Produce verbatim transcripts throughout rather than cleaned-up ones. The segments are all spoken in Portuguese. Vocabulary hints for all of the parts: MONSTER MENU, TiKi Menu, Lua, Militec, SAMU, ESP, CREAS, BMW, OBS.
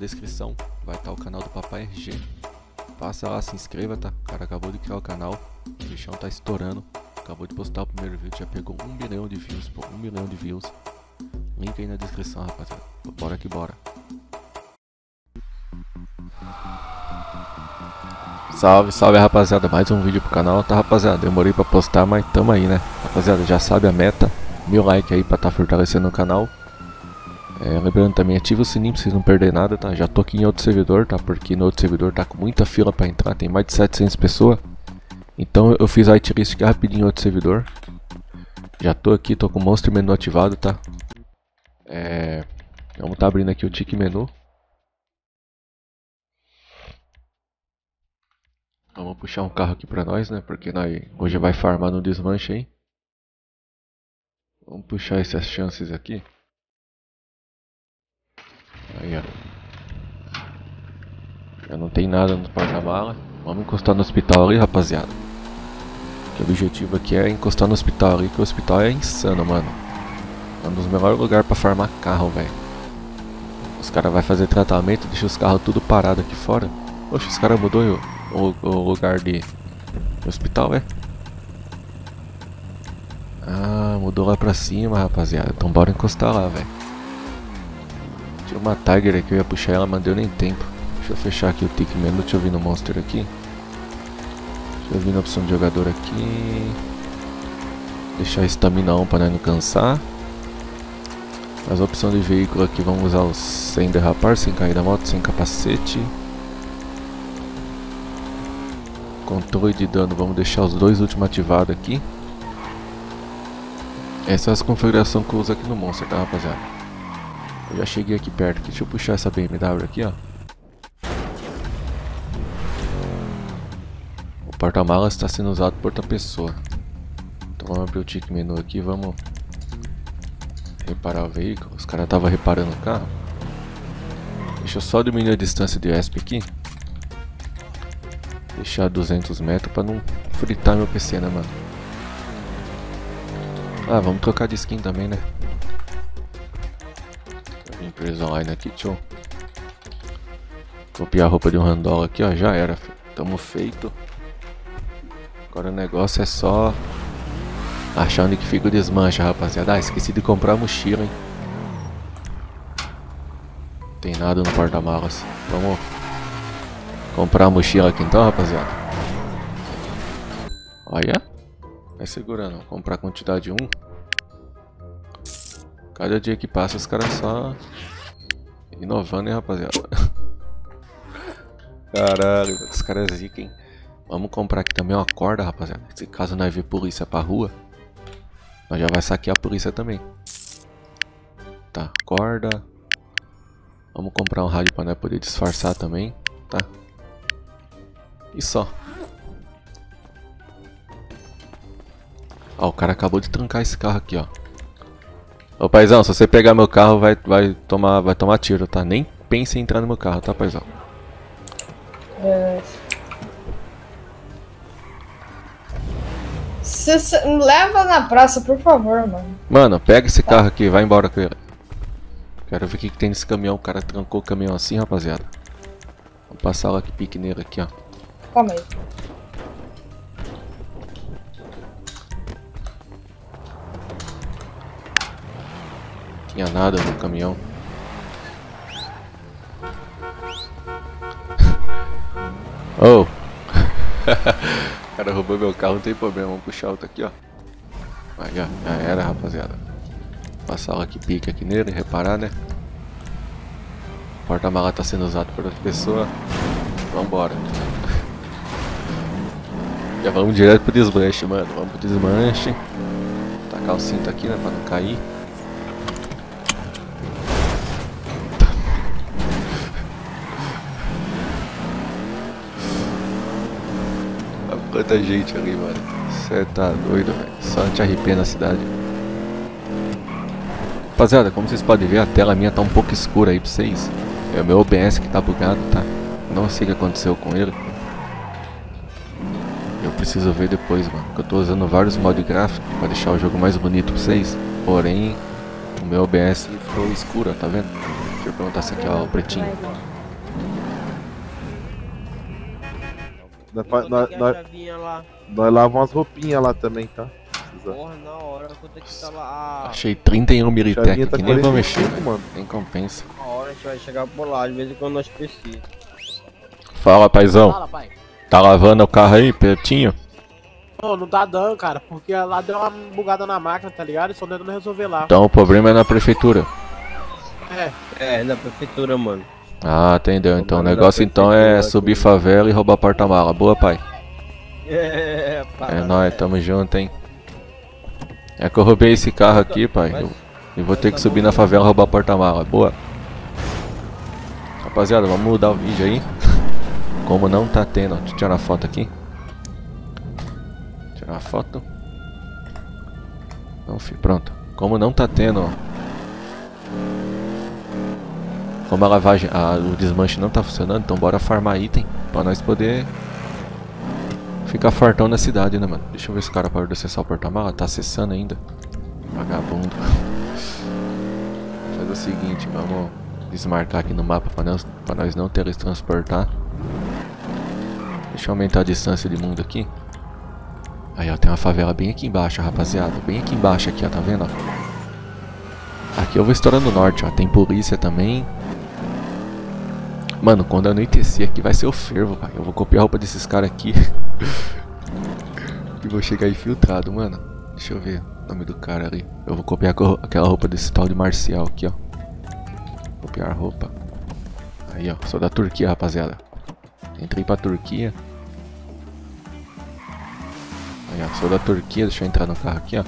descrição vai estar o canal do Papai R G. Passa lá, se inscreva, tá? O cara acabou de criar o canal, o bichão tá estourando. Acabou de postar o primeiro vídeo, já pegou um milhão de views, pô, um milhão de views. Link aí na descrição, rapaziada. Bora que bora. Salve, salve, rapaziada. Mais um vídeo pro canal, tá, rapaziada? Demorei pra postar, mas tamo aí, né? Rapaziada, já sabe a meta. Mil like aí pra tá fortalecendo o canal. É, lembrando também, ativa o sininho pra vocês não perderem nada, tá? Já tô aqui em outro servidor, tá? Porque no outro servidor tá com muita fila pra entrar, tem mais de setecentas pessoas. Então eu fiz a whitelist rapidinho em outro servidor. Já tô aqui, tô com o Monster Menu ativado, tá? É... Vamos tá abrindo aqui o TiKi Menu. Vamos puxar um carro aqui pra nós, né? Porque nós hoje vai farmar no desmanche aí. Vamos puxar essas chances aqui. Aí, ó. Já não tem nada no porta-mala. Vamos encostar no hospital ali, rapaziada. Que o objetivo aqui é encostar no hospital ali, que o hospital é insano, mano. É um dos melhores lugares pra farmar carro, velho. Os caras vão fazer tratamento, deixa os carros tudo parado aqui fora. Oxe, os caras mudou eu, o, o lugar de hospital, é? Ah, mudou lá pra cima, rapaziada. Então bora encostar lá, velho. Tinha uma Tiger aqui, eu ia puxar ela, mas deu nem tempo. Deixa eu fechar aqui o TiKi Menu, deixa eu vir no Monster aqui. Deixa eu vir na opção de jogador aqui. Deixar a estamina um pra nós não cansar. As opções de veículo aqui, vamos usar os sem derrapar, sem cair da moto, sem capacete. Controle de dano, vamos deixar os dois últimos ativados aqui. Essa é as configurações que eu uso aqui no Monster, tá, rapaziada? Eu já cheguei aqui perto, aqui. Deixa eu puxar essa B M W aqui, ó. O porta-malas está sendo usado por outra pessoa. Então vamos abrir o TiKi Menu aqui, vamos... reparar o veículo, os caras estavam reparando o carro. Deixa eu só diminuir a distância de E S P aqui. Deixar duzentos metros pra não fritar meu P C, né, mano? Ah, vamos trocar de skin também, né? Empresa online aqui, deixa eu copiar a roupa de um randola aqui, ó. Já era, tamo feito. Agora o negócio é só achar onde que fica o desmanche, rapaziada. Ah, esqueci de comprar a mochila, hein? Não tem nada no porta-malas. Vamos comprar a mochila aqui então, rapaziada. Olha. Vai segurando. Vou comprar a quantidade um. Cada dia que passa os caras só inovando, hein, rapaziada. Caralho, os caras é zica, hein? Vamos comprar aqui também uma corda, rapaziada. Se caso nós ver polícia pra rua, nós já vai saquear a polícia também. Tá, corda. Vamos comprar um rádio pra nós poder disfarçar também, tá? E só. Ó, o cara acabou de trancar esse carro aqui, ó. Ô, paizão, se você pegar meu carro, vai, vai, tomar, vai tomar tiro, tá? Nem pense em entrar no meu carro, tá, paizão? É... Se, se, leva na praça, por favor, mano. Mano, pega esse carro aqui, vai embora com ele. Quero ver o que, que tem nesse caminhão. O cara trancou o caminhão assim, rapaziada. Vou passar lá que pique nele aqui, ó. Calma aí. Tinha nada no caminhão. Oh! O cara roubou meu carro, não tem problema, vamos puxar outro aqui, ó. Aí, ó, já era, rapaziada. Passar lá que pica aqui nele, reparar, né? O porta-mala tá sendo usado por outra pessoa. Vambora. Já vamos direto pro desmanche, mano. Vamos pro desmanche. Tacar o cinto aqui, né, pra não cair. Quanta gente ali, mano. Você tá doido, velho. Só te arrepia na cidade. Rapaziada, como vocês podem ver, a tela minha tá um pouco escura aí pra vocês. É o meu O B S que tá bugado, tá? Não sei o que aconteceu com ele. Eu preciso ver depois, mano. Porque eu tô usando vários mods gráficos pra deixar o jogo mais bonito pra vocês. Porém, o meu O B S ficou escuro, tá vendo? Deixa eu perguntar se aqui é o pretinho. Nós, nós, nós, lá. Nós lavamos as roupinhas lá também, tá? Precisa. Porra, na hora, quanto é que tá lá? Achei trinta e um militec, tá que nem vou mexer, mano. Nem compensa. Na hora a gente vai chegar por lá, de vez em quando nós precisamos. Fala, paizão. Fala, pai. Tá lavando o carro aí, pertinho? Não, não tá dando, cara, porque lá deu uma bugada na máquina, tá ligado? E só tentando resolver lá. Então o problema é na prefeitura. É, é, na prefeitura, mano. Ah, entendeu, então o negócio então é subir favela e roubar porta-mala. Boa, pai. É, pai. É nóis, tamo junto, hein. É que eu roubei esse carro aqui, pai. Eu, eu vou ter que subir na favela e roubar porta-mala. Boa. Rapaziada, vamos mudar o vídeo aí. Como não tá tendo, deixa eu tirar a foto aqui. Tirar a foto. Não, filho, pronto. Como não tá tendo, ó. Como a lavagem, a, o desmanche não tá funcionando, então bora farmar item pra nós poder ficar fartão na cidade, né, mano? Deixa eu ver se o cara parou de acessar o porta-mala, tá acessando ainda. Vagabundo. Faz o seguinte, vamos desmarcar aqui no mapa pra nós, pra nós não teletransportar. Deixa eu aumentar a distância de mundo aqui. Aí, ó, tem uma favela bem aqui embaixo, rapaziada. Bem aqui embaixo aqui, ó, tá vendo, ó? Aqui eu vou estourando o norte, ó. Tem polícia também. Mano, quando eu não entecer aqui vai ser o fervo, pai. Eu vou copiar a roupa desses caras aqui. E vou chegar infiltrado, mano. Deixa eu ver o nome do cara ali. Eu vou copiar aquela roupa desse tal de Marcial aqui, ó. Copiar a roupa. Aí, ó. Sou da Turquia, rapaziada. Entrei pra Turquia. Aí, ó. Sou da Turquia. Deixa eu entrar no carro aqui, ó.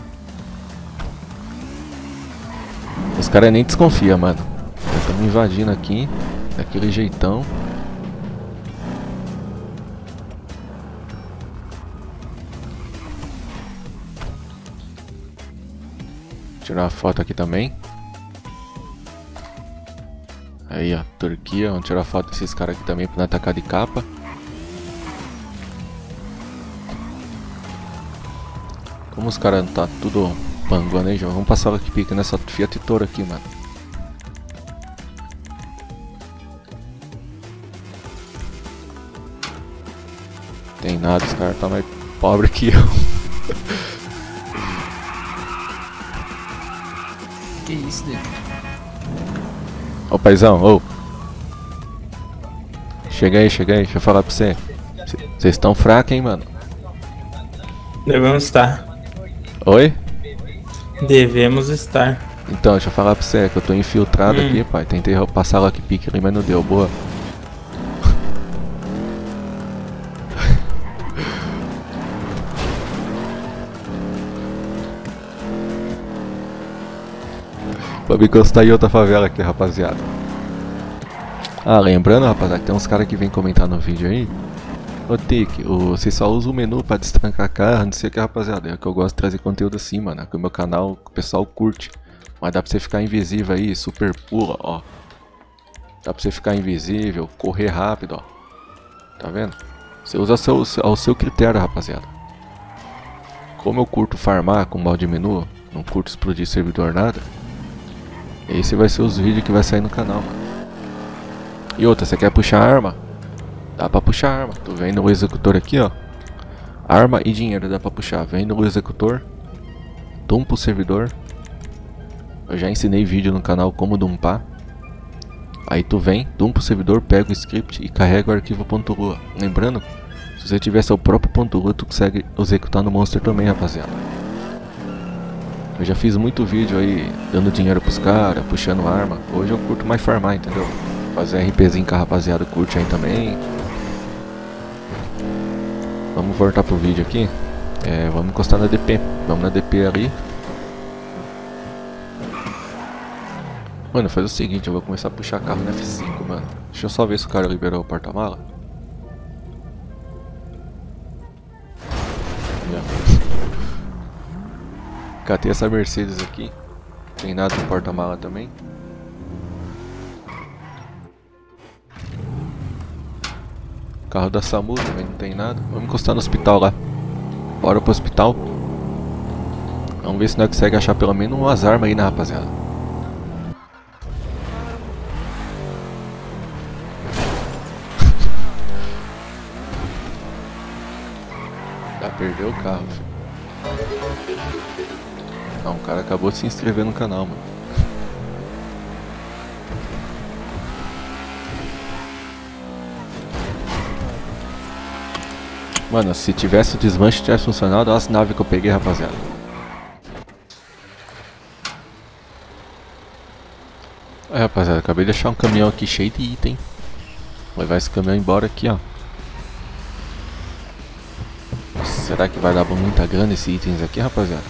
Os caras nem desconfiam, mano. Eles tão me invadindo aqui. Daquele jeitão. Tirar uma foto aqui também. Aí, ó, Turquia. Vamos tirar foto desses caras aqui também pra não atacar de capa. Como os caras tá tudo panguando aí, já vamos passar aqui pica nessa Fiat Toro aqui, mano. Tem nada, os caras tá mais pobre que eu. Que isso, dele? Ô, paizão, ô. Chega aí, chega aí, deixa eu falar pra você. Vocês estão fracos, hein, mano? Devemos estar. Oi? Devemos estar. Então, deixa eu falar pra você, que eu tô infiltrado hum. aqui, pai. Tentei passar lá que pique ali, mas não deu, boa. Pra me encostar em outra favela aqui, rapaziada. Ah, lembrando, rapaziada, tem uns caras que vem comentar no vídeo aí. Ô, Tiki, você só usa o menu pra destrancar carro, não sei o que, rapaziada. É que eu gosto de trazer conteúdo assim, mano. É que o meu canal, o pessoal curte. Mas dá pra você ficar invisível aí, super pula, ó. Dá pra você ficar invisível, correr rápido, ó. Tá vendo? Você usa ao seu, ao seu critério, rapaziada. Como eu curto farmar com balde de menu, não curto explodir servidor nada. Esse vai ser os vídeos que vai sair no canal, mano. E outra, você quer puxar arma? Dá pra puxar arma. Tô vendo o executor aqui, ó. Arma e dinheiro dá pra puxar. Vendo o executor. Dumpa o servidor. Eu já ensinei vídeo no canal como dumpar. Aí tu vem, dumpa o servidor, pega o script e carrega o arquivo .lua. Lembrando, se você tiver seu próprio .lua, tu consegue executar no Monster também, rapaziada. Eu já fiz muito vídeo aí, dando dinheiro pros caras, puxando arma. Hoje eu curto mais farmar, entendeu? Fazer RPzinho com a rapaziada, curte aí também. Vamos voltar pro vídeo aqui. É, vamos encostar na D P. Vamos na D P ali. Mano, faz o seguinte, eu vou começar a puxar carro no F cinco, mano. Deixa eu só ver se o cara liberou o porta-mala. Catei essa Mercedes aqui. Tem nada no porta-mala também. Carro da SAMU também não tem nada. Vamos encostar no hospital lá. Bora pro hospital. Vamos ver se nós conseguimos achar pelo menos umas armas aí, né, rapaziada. Já perdeu o carro, filho. Não, o cara acabou de se inscrever no canal, mano. Mano, se tivesse o desmanche tivesse funcionado, olha as naves que eu peguei, rapaziada. É, rapaziada, acabei de achar um caminhão aqui cheio de item. Vou levar esse caminhão embora aqui, ó. Será que vai dar muita grana esses itens aqui, rapaziada?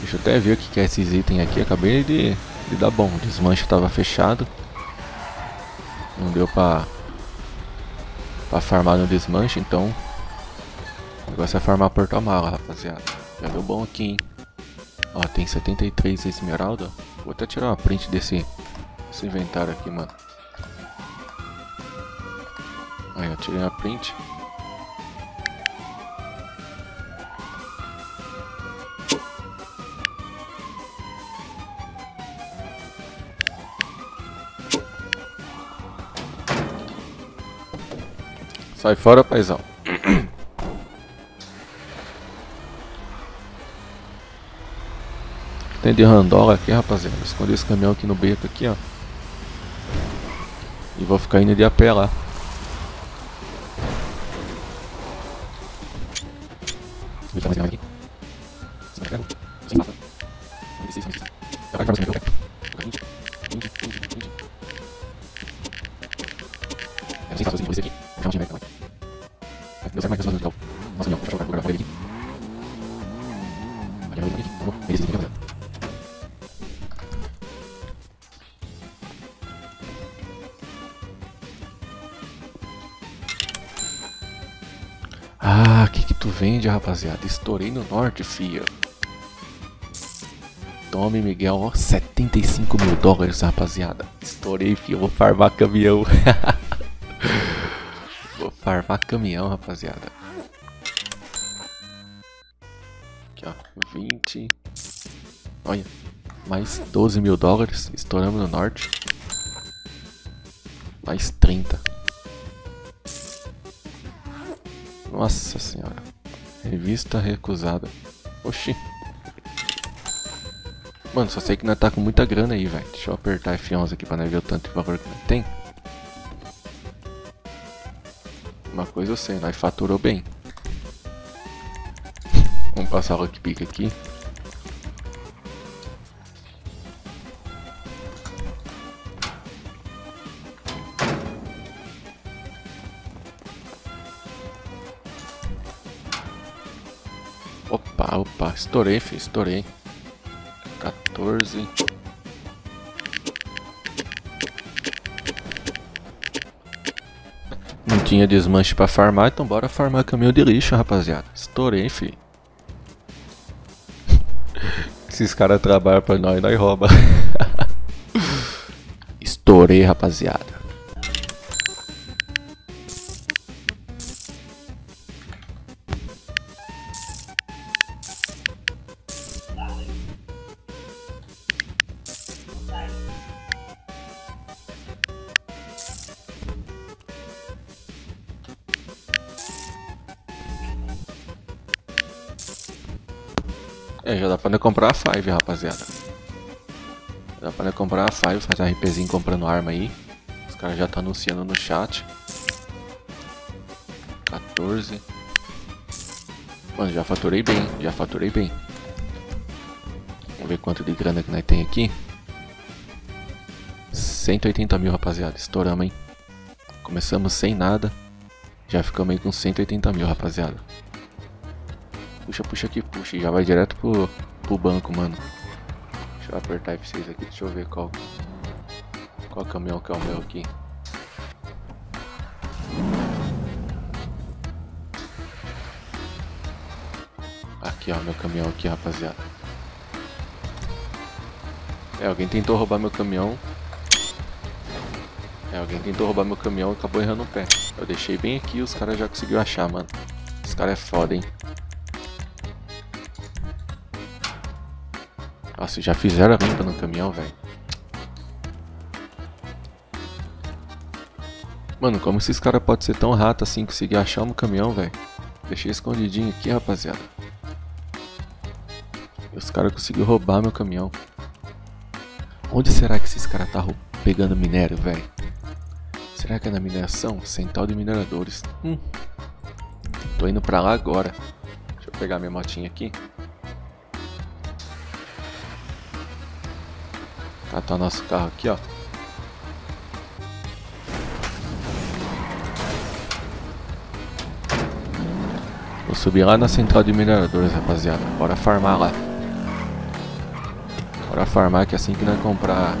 Deixa eu até ver o que é esses itens aqui. Acabei de, de dar bom. O desmanche tava fechado. Não deu pra... Pra farmar no desmanche, então o negócio é farmar porta-mala, rapaziada. Já deu bom aqui, hein? Ó, tem setenta e três esmeralda. Vou até tirar uma print desse, desse inventário aqui, mano. Aí, eu tirei uma print. Sai fora, paizão. Tem de randola aqui, rapaziada. Escondi esse caminhão aqui no beco aqui, ó. E vou ficar indo de a pé lá. Ah, o que que tu vende, rapaziada? Estourei no norte, fia. Tome, Miguel, ó, setenta e cinco mil dólares, rapaziada. Estourei, fia, vou farmar caminhão. Vou farmar caminhão, rapaziada. Aqui, ó, vinte. Olha, mais doze mil dólares, estouramos no norte. Mais trinta. Nossa senhora, revista recusada. Oxi. Mano, só sei que nós tá com muita grana aí, velho. Deixa eu apertar F onze aqui pra nós ver o tanto de valor que nós tem. Uma coisa eu sei, nós faturou bem. Vamos passar o lockpick aqui. Opa, opa, estourei, filho, estourei. quatorze. Não tinha desmanche pra farmar, então bora farmar caminhão de lixo, rapaziada. Estourei, filho. Esses caras trabalham pra nós e nós rouba. Estourei, rapaziada. É, já dá pra comprar a Five, rapaziada. Já dá pra comprar a Five, faz a RPzinho comprando arma aí. Os caras já tá anunciando no chat. quatorze. Mano, já faturei bem, já faturei bem. Vamos ver quanto de grana que nós tem aqui. cento e oitenta mil, rapaziada, estouramos, hein. Começamos sem nada. Já ficamos aí com cento e oitenta mil, rapaziada. Puxa, puxa aqui, puxa. Já vai direto pro, pro banco, mano. Deixa eu apertar F seis aqui. Deixa eu ver qual... Qual caminhão que é o meu aqui. Aqui, ó. Meu caminhão aqui, rapaziada. É, alguém tentou roubar meu caminhão. É, alguém tentou roubar meu caminhão e acabou errando o pé. Eu deixei bem aqui e os caras já conseguiu achar, mano. Os caras é foda, hein. Nossa, já fizeram a limpa no caminhão, velho. Mano, como esses caras podem ser tão rato assim, conseguir achar um caminhão, velho? Deixei escondidinho aqui, rapaziada. E os caras conseguiram roubar meu caminhão. Onde será que esses caras tá pegando minério, velho? Será que é na mineração? Central de mineradores. Hum. Tô indo pra lá agora. Deixa eu pegar minha motinha aqui. Catar nosso carro aqui, ó. Vou subir lá na central de mineradores, rapaziada. Bora farmar lá. Bora farmar que assim que nós comprar...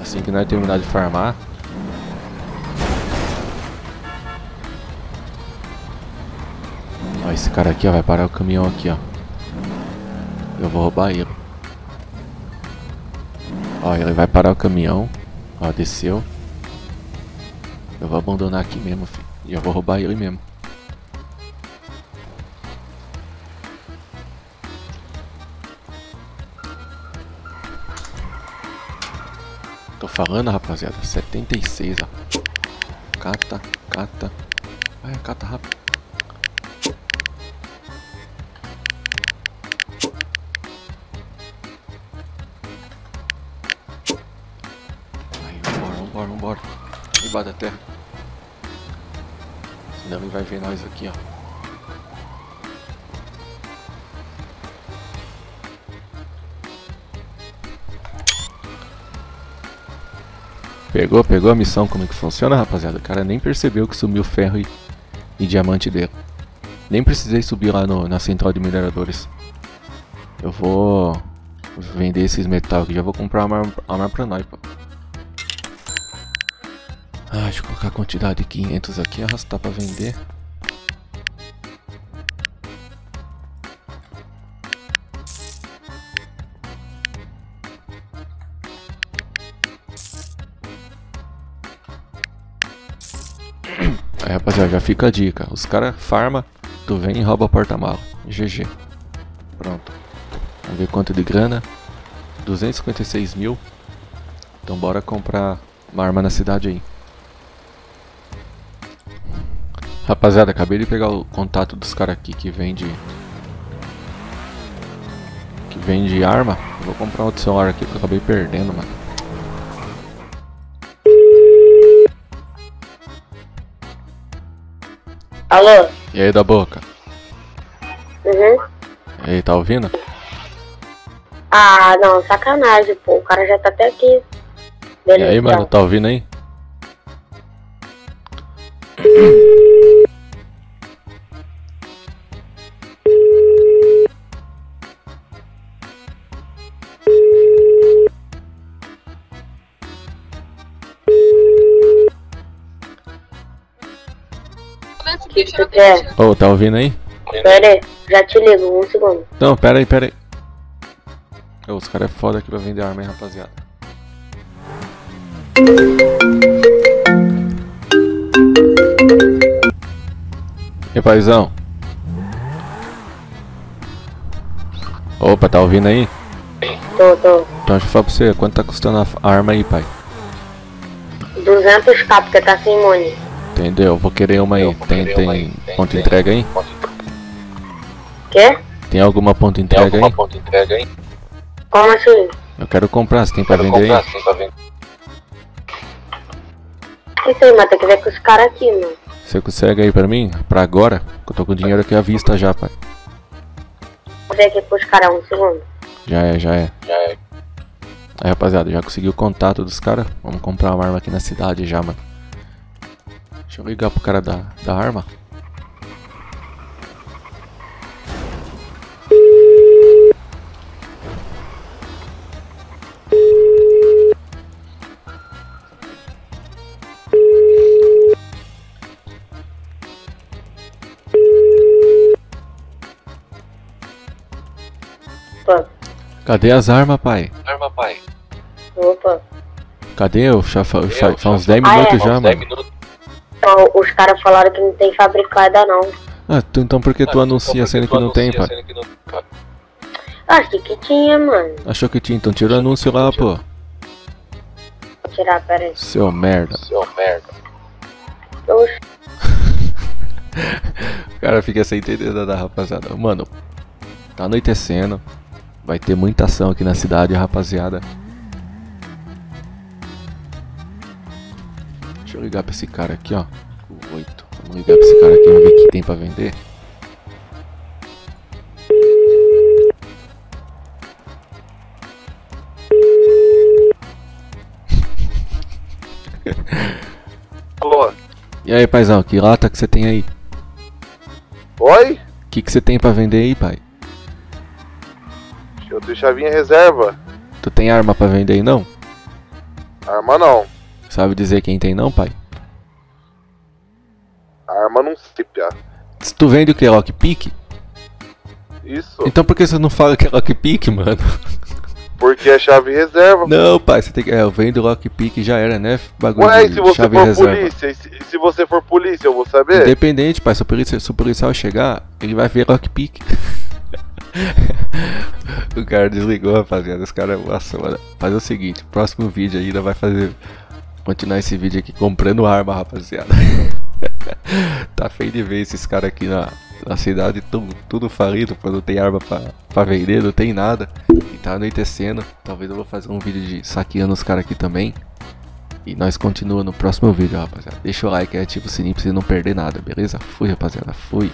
Assim que nós terminar de farmar... Ó, esse cara aqui, ó, vai parar o caminhão aqui, ó. Eu vou roubar ele. Ó, ele vai parar o caminhão. Ó, desceu. Eu vou abandonar aqui mesmo, filho. E eu vou roubar ele mesmo. Tô falando, rapaziada. setenta e seis, ó. Cata, cata. Vai, cata rápido. Aí, vambora, vambora, vambora. Debaixo da terra. Senão ele vai ver nós aqui, ó. Pegou, pegou a missão, como é que funciona, rapaziada? O cara nem percebeu que sumiu ferro e, e diamante dele. Nem precisei subir lá no, na central de mineradores. Eu vou vender esses metal aqui, já vou comprar uma arma pra nós, pô. Ah, deixa eu colocar a quantidade de quinhentos aqui e arrastar pra vender. Aí, rapaziada, já fica a dica. Os caras farma, tu vem e rouba a porta-mala. G G. Pronto. Vamos ver quanto de grana. duzentos e cinquenta e seis mil. Então bora comprar uma arma na cidade aí. Rapaziada, acabei de pegar o contato dos caras aqui que vende que vende arma. Eu vou comprar outro celular aqui que eu acabei perdendo, mano. Alô? E aí, da boca? Uhum. E aí, tá ouvindo? Ah, não, sacanagem, pô. O cara já tá até aqui. Beleza, e aí, mano, tá ouvindo aí? Ô, oh, tá ouvindo aí? Pera aí, já te ligo, um segundo. Não, pera aí, pera aí. Oh, os caras é foda aqui pra vender arma, hein, rapaziada. E aí, paizão? Opa, tá ouvindo aí? Tô, tô. Então deixa eu falar pra você, quanto tá custando a arma aí, pai? duzentos k, porque tá sem money. Entendeu? Vou querer uma aí. Tem, tem, tem, tem ponto entrega aí? Quê? Tem alguma ponto entrega tem alguma aí? Ponto entrega aí? Como assim? Eu quero comprar, você tem pra vender comprar, aí? Pra vender. Isso aí, mas tem que ver com os caras aqui, mano. Você consegue aí pra mim? Pra agora? Que eu tô com o dinheiro aqui à vista já, pai. Vou ver aqui pros caras um segundo. Já é, já é. Já é. Aí, rapaziada, já consegui o contato dos caras. Vamos comprar uma arma aqui na cidade já, mano. Deixa eu ligar pro cara da, da arma. Opa. Cadê as armas, pai? Arma, pai. Opa. Cadê? Eu já fa fa faz uns dez minutos ah, é. já, mano. dez minutos. Os caras falaram que não tem fabricada, não. Ah, tu, então por que tu ah, anuncia então sendo que, que não tem, pai? Não... Achei que tinha, mano. Achou que tinha, então tira o anúncio lá, pô. tirar, peraí. Seu merda. Seu merda. Oxi. O cara fica sem entender nada, rapaziada. Mano, tá anoitecendo. Vai ter muita ação aqui na cidade, rapaziada. Deixa eu ligar pra esse cara aqui, ó. oito. Vamos ligar pra esse cara aqui, vamos ver o que tem pra vender. Alô? E aí, paizão, que lata que você tem aí? Oi? O que que você tem pra vender aí, pai? Eu deixo a minha reserva. Tu tem arma pra vender aí, não? Arma não. Sabe dizer quem tem não, pai? Arma não se pia. Tu vende o que? Lockpick? Isso. Então por que você não fala que é lockpick, mano? Porque é chave reserva. Não, pai, você tem que... É, eu vendo lockpick já era, né? Bagulho. Ué, de se você chave for reserva. Polícia, e se, e se você for polícia, eu vou saber? Independente, pai, se o, polícia, se o policial chegar, ele vai ver lockpick. O cara desligou, rapaziada. Os caras... Nossa, mano. Fazer o seguinte, próximo vídeo ainda vai fazer... Continuar esse vídeo aqui comprando arma, rapaziada. Tá feio de ver esses caras aqui na, na cidade, tudo, tudo falido, não tem arma pra, pra vender, não tem nada. E tá anoitecendo, talvez eu vou fazer um vídeo de saqueando os caras aqui também. E nós continuamos no próximo vídeo, rapaziada. Deixa o like e ativa o sininho pra você não perder nada, beleza? Fui, rapaziada, fui.